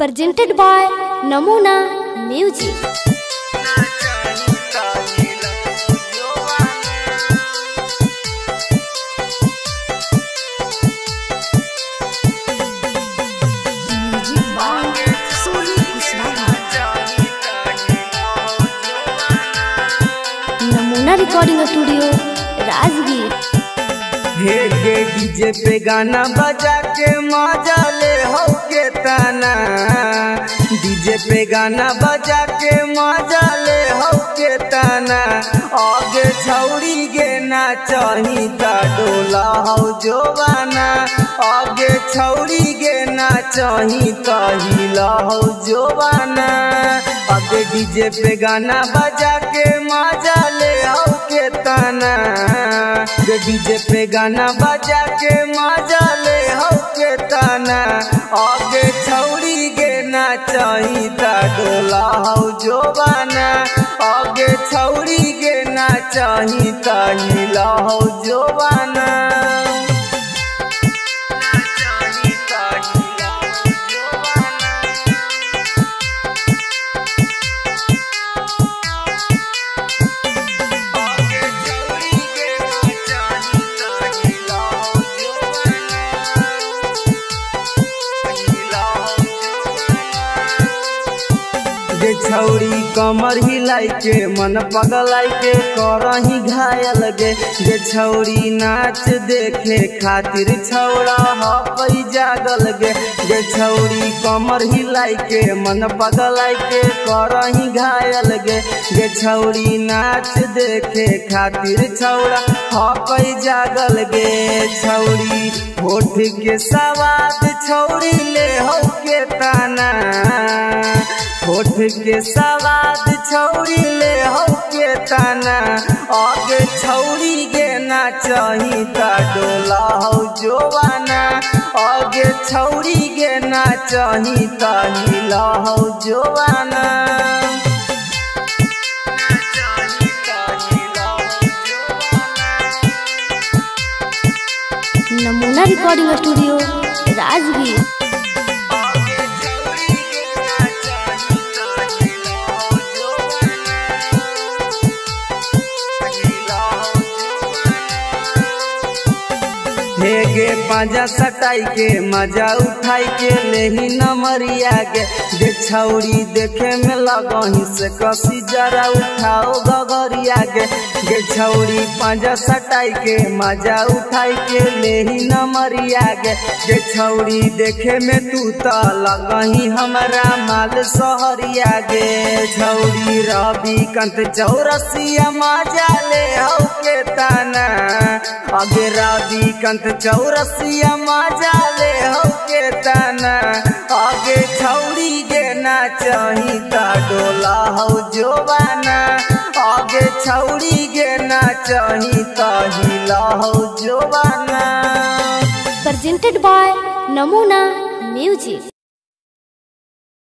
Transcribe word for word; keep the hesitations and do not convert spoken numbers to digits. Presented by Namuna music. Namuna recording studio Rajgir. Hey DJ पे गाना बजा के मजा ले हो के ताना, डीजे पे गाना बजा के मजा ले हो के ताना, आगे छौड़ी के नाचही ता डोला हो जोबाना, आगे छौड़ी के नाचही ता हिला हो जोबाना, आगे डीजे पे गाना बजा के मजा ले हो के ताना, डीजे पे गाना बजा के मजा ले हो के ताना, आगे छौड़ी के नाचही ता डोला हो जोबाना, आगे छौड़ी के नाचही ता हिला हो जोबाना। छौड़ी कमर हिलाई के मन पगलाई के करही घायल गे, जे छौड़ी नाच देखे खातिर छौड़ा हई जागल गे, जे छौड़ी कमर हिलाई के मन पगलाई के करही घायल गे, जे छौड़ी नाच देखे खातिर छौड़ा हई जागल गे, छौड़ी होठ के सवाद छौड़ी ले हो के ताना, होठ के सवाद छौड़ी ले हो के ताना, आगे छौड़ी के नाचही ता डोला हो जोबाना, आगे छौड़ी के नाचही ता हिला हो जोबाना। नमूना रिकॉर्डिंग स्टूडियो राजगीर। हेगे पाजा सटाई के मजा उठाई के लेही नमरिया के, जे छौड़ी देखे में लगही से कसी जरा उठाओ गगरिया के, जे छौड़ी पाजा सटाई के मजा उठाई के लेही नमरिया के, जे छौड़ी देखे में तू तो लगही हमारा माल सहरिया के, छौड़ी रविकांत चौरसिया मजा ले हो के ताना, आगे रविकांत चौरसिया मजा ले हो के ताना, आगे छौड़ी के नाचही ता डोला हो जोबाना, आगे छौड़ी के नाचही ता हिला हो जोबाना। Presented by Namuna music.